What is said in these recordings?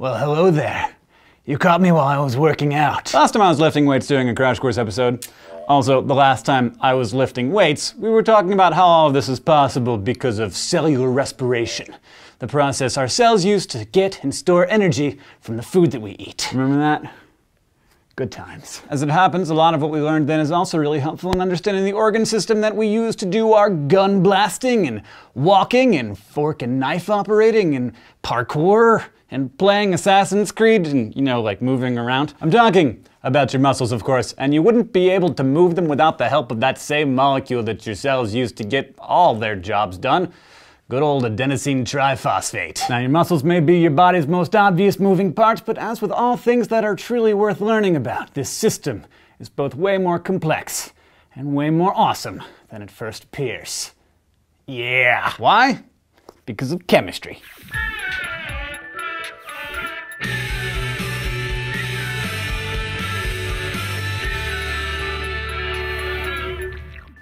Well, hello there. You caught me while I was working out. Last time I was lifting weights during a Crash Course episode. Also, the last time I was lifting weights, we were talking about how all of this is possible because of cellular respiration, the process our cells use to get and store energy from the food that we eat. Remember that? Good times. As it happens, a lot of what we learned then is also really helpful in understanding the organ system that we use to do our gun blasting and walking and fork and knife operating and parkour and playing Assassin's Creed and, you know, like moving around. I'm talking about your muscles, of course, and you wouldn't be able to move them without the help of that same molecule that your cells use to get all their jobs done. Good old adenosine triphosphate. Now, your muscles may be your body's most obvious moving parts, but as with all things that are truly worth learning about, this system is both way more complex and way more awesome than it first appears. Yeah. Why? Because of chemistry.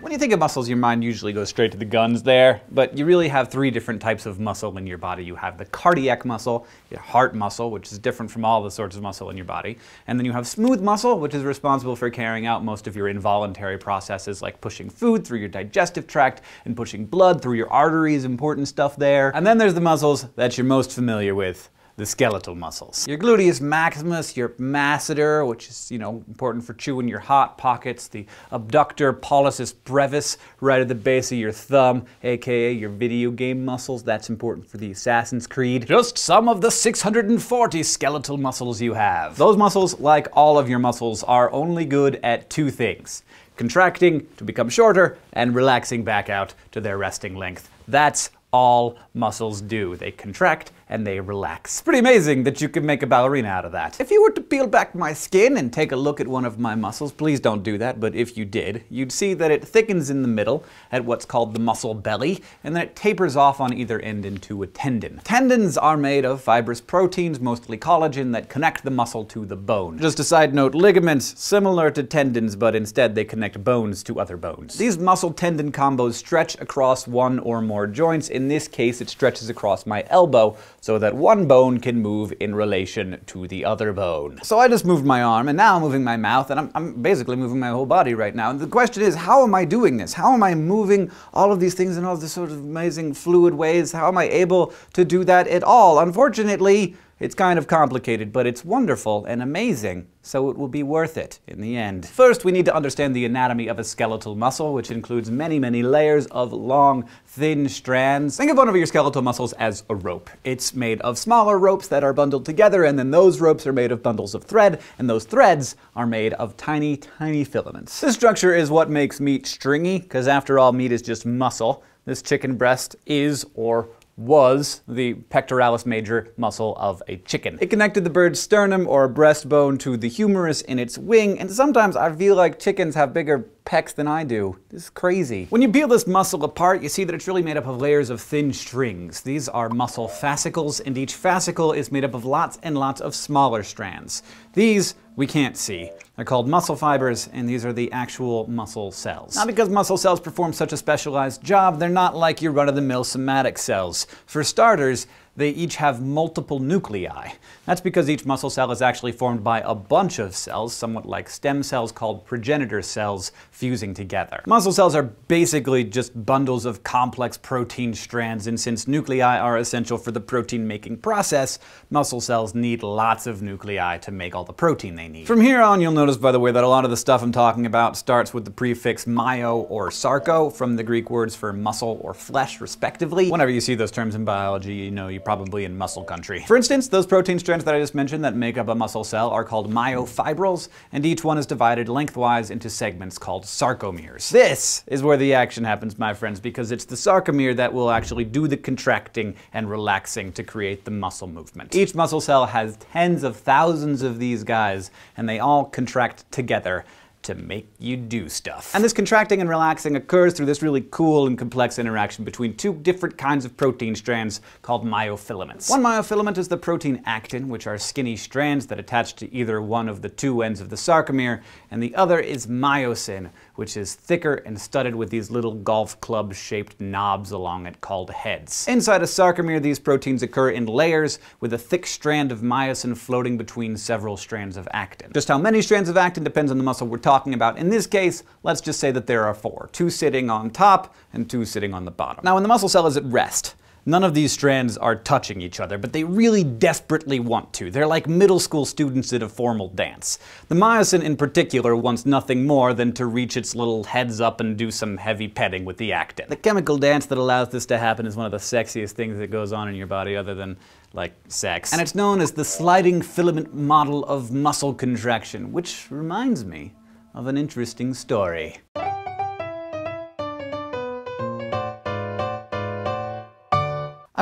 When you think of muscles, your mind usually goes straight to the guns there, but you really have three different types of muscle in your body. You have the cardiac muscle, your heart muscle, which is different from all the sorts of muscle in your body, and then you have smooth muscle, which is responsible for carrying out most of your involuntary processes like pushing food through your digestive tract and pushing blood through your arteries, important stuff there. And then there's the muscles that you're most familiar with. The skeletal muscles. Your gluteus maximus, your masseter, which is, you know, important for chewing your hot pockets, the abductor pollicis brevis, right at the base of your thumb, aka your video game muscles. That's important for the Assassin's Creed. Just some of the 640 skeletal muscles you have. Those muscles, like all of your muscles, are only good at two things. Contracting to become shorter, and relaxing back out to their resting length. That's all muscles do. They contract and they relax. It's pretty amazing that you can make a ballerina out of that. If you were to peel back my skin and take a look at one of my muscles, please don't do that, but if you did, you'd see that it thickens in the middle at what's called the muscle belly, and then it tapers off on either end into a tendon. Tendons are made of fibrous proteins, mostly collagen, that connect the muscle to the bone. Just a side note, ligaments similar to tendons, but instead they connect bones to other bones. These muscle-tendon combos stretch across one or more joints. In this case, it stretches across my elbow so that one bone can move in relation to the other bone. So I just moved my arm, and now I'm moving my mouth, and I'm basically moving my whole body right now. And the question is, how am I doing this? How am I moving all of these things in all these sort of amazing fluid ways? How am I able to do that at all? Unfortunately, it's kind of complicated, but it's wonderful and amazing, so it will be worth it in the end. First, we need to understand the anatomy of a skeletal muscle, which includes many, many layers of long, thin strands. Think of one of your skeletal muscles as a rope. It's made of smaller ropes that are bundled together, and then those ropes are made of bundles of thread, and those threads are made of tiny, tiny filaments. This structure is what makes meat stringy, because after all, meat is just muscle. This chicken breast is, or was, the pectoralis major muscle of a chicken. It connected the bird's sternum or breastbone to the humerus in its wing, and sometimes I feel like chickens have bigger pecs than I do. This is crazy. When you peel this muscle apart, you see that it's really made up of layers of thin strings. These are muscle fascicles, and each fascicle is made up of lots and lots of smaller strands. These we can't see. They're called muscle fibers, and these are the actual muscle cells. Now, because muscle cells perform such a specialized job, they're not like your run-of-the-mill somatic cells. For starters, they each have multiple nuclei. That's because each muscle cell is actually formed by a bunch of cells, somewhat like stem cells called progenitor cells, fusing together. Muscle cells are basically just bundles of complex protein strands, and since nuclei are essential for the protein-making process, muscle cells need lots of nuclei to make all the protein they need. From here on, you'll notice, by the way, that a lot of the stuff I'm talking about starts with the prefix myo or sarco, from the Greek words for muscle or flesh, respectively. Whenever you see those terms in biology, you know you probably in muscle country. For instance, those protein strands that I just mentioned that make up a muscle cell are called myofibrils, and each one is divided lengthwise into segments called sarcomeres. This is where the action happens, my friends, because it's the sarcomere that will actually do the contracting and relaxing to create the muscle movement. Each muscle cell has tens of thousands of these guys, and they all contract together to make you do stuff. And this contracting and relaxing occurs through this really cool and complex interaction between two different kinds of protein strands called myofilaments. One myofilament is the protein actin, which are skinny strands that attach to either one of the two ends of the sarcomere, and the other is myosin, which is thicker and studded with these little golf club-shaped knobs along it called heads. Inside a sarcomere, these proteins occur in layers, with a thick strand of myosin floating between several strands of actin. Just how many strands of actin depends on the muscle we're talking about. In this case, let's just say that there are four, two sitting on top and two sitting on the bottom. Now, when the muscle cell is at rest, none of these strands are touching each other, but they really desperately want to. They're like middle school students at a formal dance. The myosin in particular wants nothing more than to reach its little heads up and do some heavy petting with the actin. The chemical dance that allows this to happen is one of the sexiest things that goes on in your body other than, like, sex. And it's known as the sliding filament model of muscle contraction, which reminds me of an interesting story. I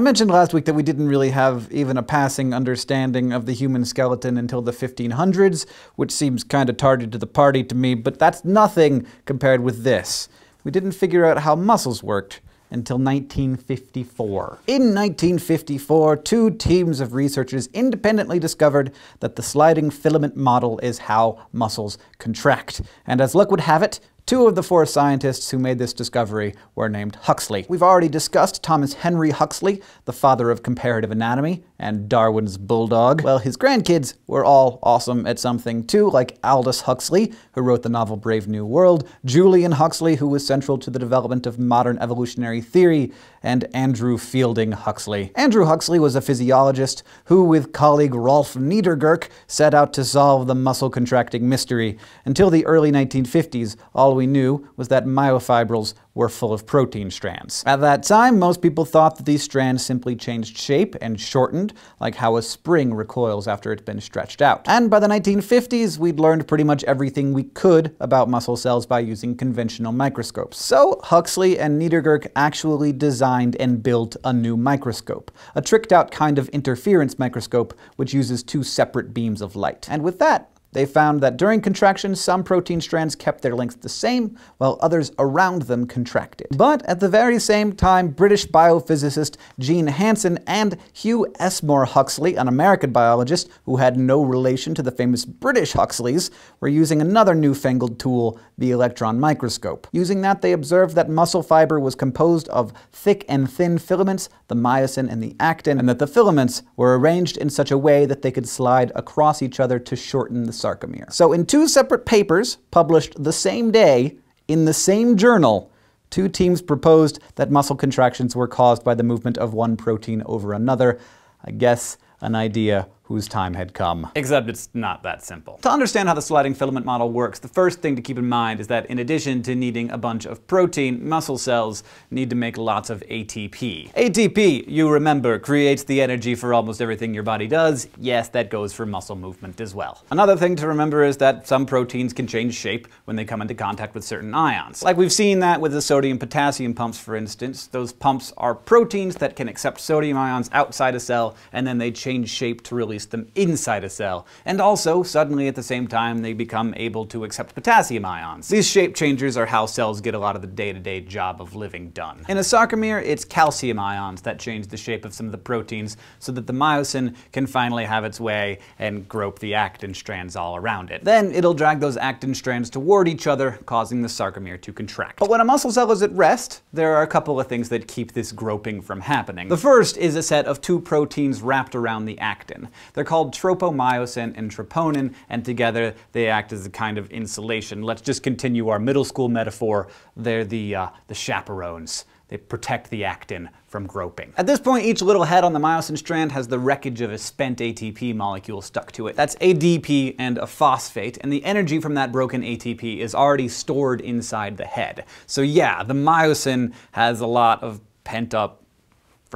mentioned last week that we didn't really have even a passing understanding of the human skeleton until the 1500s, which seems kind of tardy to the party to me, but that's nothing compared with this. We didn't figure out how muscles worked until 1954. In 1954, two teams of researchers independently discovered that the sliding filament model is how muscles contract. And as luck would have it, two of the four scientists who made this discovery were named Huxley. We've already discussed Thomas Henry Huxley, the father of comparative anatomy, and Darwin's bulldog. Well, his grandkids were all awesome at something too, like Aldous Huxley, who wrote the novel Brave New World, Julian Huxley, who was central to the development of modern evolutionary theory, and Andrew Fielding Huxley. Andrew Huxley was a physiologist who, with colleague Rolf Niedergerke, set out to solve the muscle contracting mystery. Until the early 1950s, all we knew was that myofibrils were full of protein strands. At that time, most people thought that these strands simply changed shape and shortened, like how a spring recoils after it's been stretched out. And by the 1950s, we'd learned pretty much everything we could about muscle cells by using conventional microscopes. So Huxley and Niedergerke actually designed and built a new microscope, a tricked-out kind of interference microscope which uses two separate beams of light. And with that, they found that during contraction, some protein strands kept their length the same, while others around them contracted. But at the very same time, British biophysicist Jean Hanson and Hugh Esmond Huxley, an American biologist who had no relation to the famous British Huxleys, were using another newfangled tool, the electron microscope. Using that, they observed that muscle fiber was composed of thick and thin filaments, the myosin and the actin, and that the filaments were arranged in such a way that they could slide across each other to shorten the sarcomere. So in two separate papers, published the same day, in the same journal, two teams proposed that muscle contractions were caused by the movement of one protein over another. I guess an idea whose time had come. Except it's not that simple. To understand how the sliding filament model works, the first thing to keep in mind is that in addition to needing a bunch of protein, muscle cells need to make lots of ATP. ATP, you remember, creates the energy for almost everything your body does. Yes, that goes for muscle movement as well. Another thing to remember is that some proteins can change shape when they come into contact with certain ions. Like we've seen that with the sodium-potassium pumps, for instance. Those pumps are proteins that can accept sodium ions outside a cell, and then they change shape to really them inside a cell, and also, suddenly at the same time, they become able to accept potassium ions. These shape changers are how cells get a lot of the day-to-day job of living done. In a sarcomere, it's calcium ions that change the shape of some of the proteins so that the myosin can finally have its way and grope the actin strands all around it. Then it'll drag those actin strands toward each other, causing the sarcomere to contract. But when a muscle cell is at rest, there are a couple of things that keep this groping from happening. The first is a set of two proteins wrapped around the actin. They're called tropomyosin and troponin, and together they act as a kind of insulation. Let's just continue our middle school metaphor. They're the chaperones. They protect the actin from groping. At this point, each little head on the myosin strand has the wreckage of a spent ATP molecule stuck to it. That's ADP and a phosphate, and the energy from that broken ATP is already stored inside the head. So yeah, the myosin has a lot of pent-up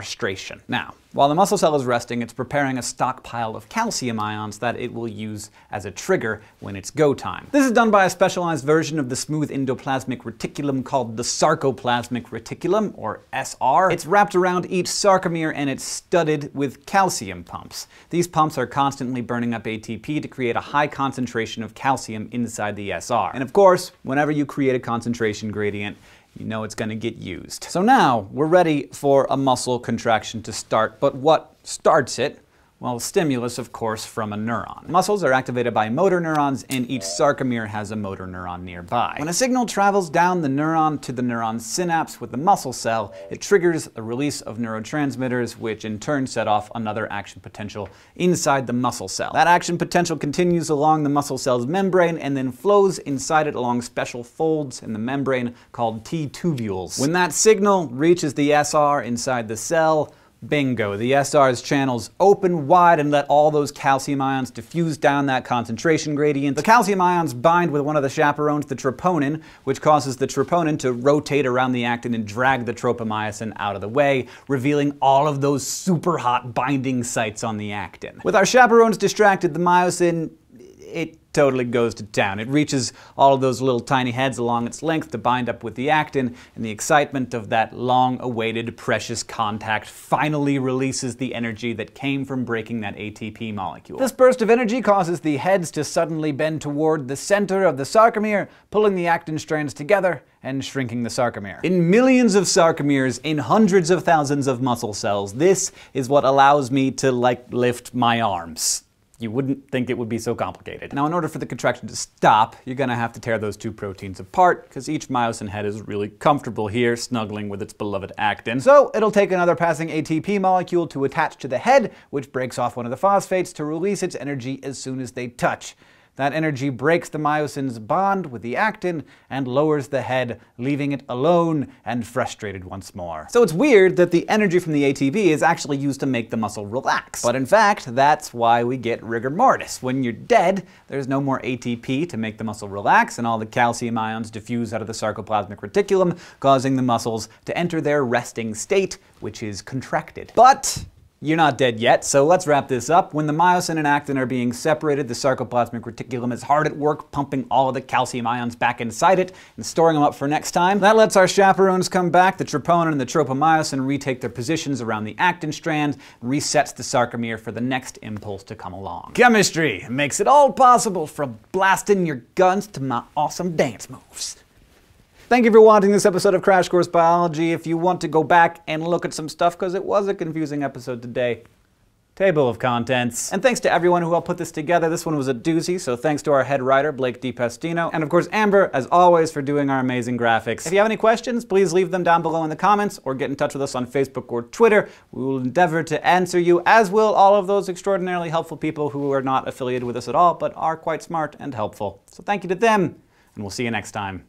frustration. Now, while the muscle cell is resting, it's preparing a stockpile of calcium ions that it will use as a trigger when it's go time. This is done by a specialized version of the smooth endoplasmic reticulum called the sarcoplasmic reticulum, or SR. It's wrapped around each sarcomere and it's studded with calcium pumps. These pumps are constantly burning up ATP to create a high concentration of calcium inside the SR. And of course, whenever you create a concentration gradient, you know it's going to get used. So now we're ready for a muscle contraction to start, but what starts it? Well, stimulus, of course, from a neuron. Muscles are activated by motor neurons, and each sarcomere has a motor neuron nearby. When a signal travels down the neuron to the neuron synapse with the muscle cell, it triggers the release of neurotransmitters, which in turn set off another action potential inside the muscle cell. That action potential continues along the muscle cell's membrane and then flows inside it along special folds in the membrane called T-tubules. When that signal reaches the SR inside the cell, bingo, the SR's channels open wide and let all those calcium ions diffuse down that concentration gradient. The calcium ions bind with one of the chaperones, the troponin, which causes the troponin to rotate around the actin and drag the tropomyosin out of the way, revealing all of those super hot binding sites on the actin. With our chaperones distracted, the myosin, it totally goes to town. It reaches all of those little tiny heads along its length to bind up with the actin, and the excitement of that long-awaited precious contact finally releases the energy that came from breaking that ATP molecule. This burst of energy causes the heads to suddenly bend toward the center of the sarcomere, pulling the actin strands together and shrinking the sarcomere. In millions of sarcomeres, in hundreds of thousands of muscle cells, this is what allows me to, like, lift my arms. You wouldn't think it would be so complicated. Now, in order for the contraction to stop, you're gonna have to tear those two proteins apart, because each myosin head is really comfortable here, snuggling with its beloved actin. So it'll take another passing ATP molecule to attach to the head, which breaks off one of the phosphates to release its energy as soon as they touch. That energy breaks the myosin's bond with the actin and lowers the head, leaving it alone and frustrated once more. So it's weird that the energy from the ATP is actually used to make the muscle relax. But in fact, that's why we get rigor mortis. When you're dead, there's no more ATP to make the muscle relax, and all the calcium ions diffuse out of the sarcoplasmic reticulum, causing the muscles to enter their resting state, which is contracted. But you're not dead yet, so let's wrap this up. When the myosin and actin are being separated, the sarcoplasmic reticulum is hard at work pumping all of the calcium ions back inside it and storing them up for next time. That lets our chaperones come back. The troponin and the tropomyosin retake their positions around the actin strand, resets the sarcomere for the next impulse to come along. Chemistry makes it all possible, from blasting your guns to my awesome dance moves. Thank you for watching this episode of Crash Course Biology. If you want to go back and look at some stuff, because it was a confusing episode today, table of contents. And thanks to everyone who helped put this together. This one was a doozy, so thanks to our head writer, Blake DiPastino, and of course Amber, as always, for doing our amazing graphics. If you have any questions, please leave them down below in the comments, or get in touch with us on Facebook or Twitter. We will endeavor to answer you, as will all of those extraordinarily helpful people who are not affiliated with us at all, but are quite smart and helpful. So thank you to them, and we'll see you next time.